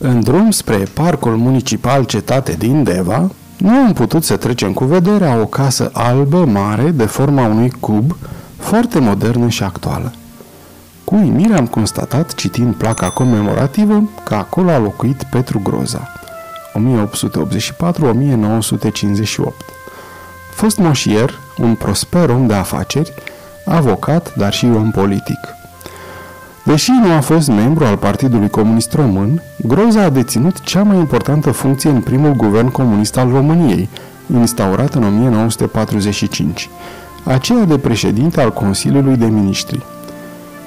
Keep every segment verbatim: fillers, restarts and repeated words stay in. În drum spre Parcul Municipal Cetate din Deva, nu am putut să trecem cu vederea o casă albă mare de forma unui cub, foarte modernă și actuală. Cu uimire am constatat, citind placa comemorativă, că acolo a locuit Petru Groza, o mie opt sute optzeci și patru - o mie nouă sute cincizeci și opt. Fost moșier, un prosper om de afaceri, avocat, dar și om politic. Deși nu a fost membru al Partidului Comunist Român, Groza a deținut cea mai importantă funcție în primul guvern comunist al României, instaurat în o mie nouă sute patruzeci și cinci, aceea de președinte al Consiliului de Ministri.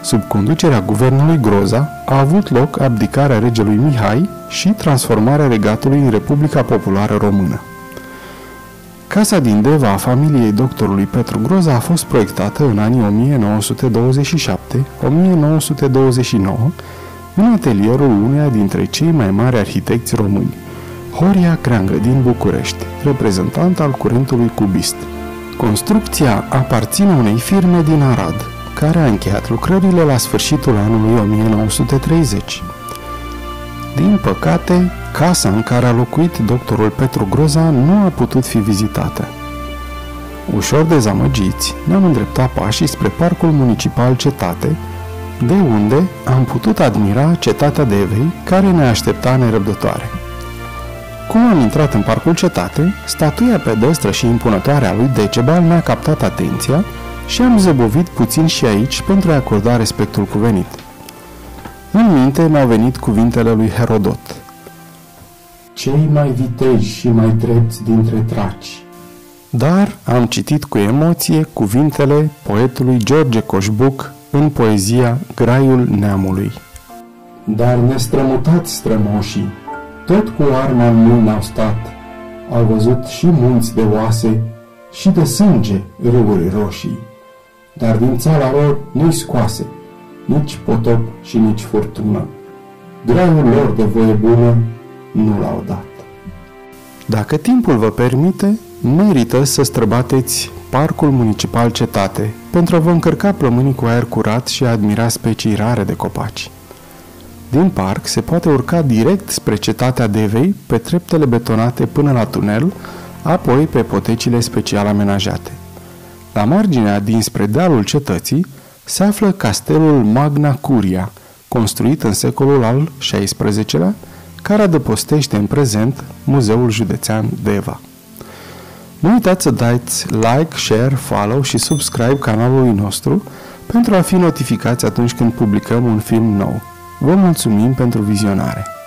Sub conducerea guvernului Groza a avut loc abdicarea regelui Mihai și transformarea regatului în Republica Populară Română. Casa din Deva a familiei doctorului Petru Groza a fost proiectată în anii o mie nouă sute douăzeci și șapte - o mie nouă sute douăzeci și nouă în atelierul uneia dintre cei mai mari arhitecți români, Horia Creangă din București, reprezentant al curentului cubist. Construcția aparține unei firme din Arad, care a încheiat lucrările la sfârșitul anului o mie nouă sute treizeci. Din păcate, casa în care a locuit doctorul Petru Groza nu a putut fi vizitată. Ușor dezamăgiți, ne-am îndreptat pașii spre Parcul Municipal Cetate, de unde am putut admira Cetatea Devei, care ne aștepta nerăbdătoare. Cum am intrat în Parcul Cetate, statuia pedestră și impunătoare a lui Decebal ne-a captat atenția și am zăbovit puțin și aici pentru a acorda respectul cuvenit. În minte mi-au venit cuvintele lui Herodot. Cei mai viteji și mai drepți dintre traci. Dar am citit cu emoție cuvintele poetului George Coșbuc în poezia Graiul Neamului. Dar nestrămutați strămoșii, tot cu arma în mână n-au stat, au văzut și munți de oase și de sânge râuri roșii, dar din țara lor nu-i scoase nici potop și nici furtună. Graiul lor de voie bună nu l-au dat. Dacă timpul vă permite, merită să străbateți Parcul Municipal Cetate pentru a vă încărca plămânii cu aer curat și a admira specii rare de copaci. Din parc se poate urca direct spre Cetatea Devei pe treptele betonate până la tunel, apoi pe potecile special amenajate. La marginea dinspre dealul cetății se află castelul Magna Curia, construit în secolul al șaisprezecelea, care adăpostește în prezent Muzeul Județean Deva. Nu uitați să dați like, share, follow și subscribe canalului nostru pentru a fi notificați atunci când publicăm un film nou. Vă mulțumim pentru vizionare!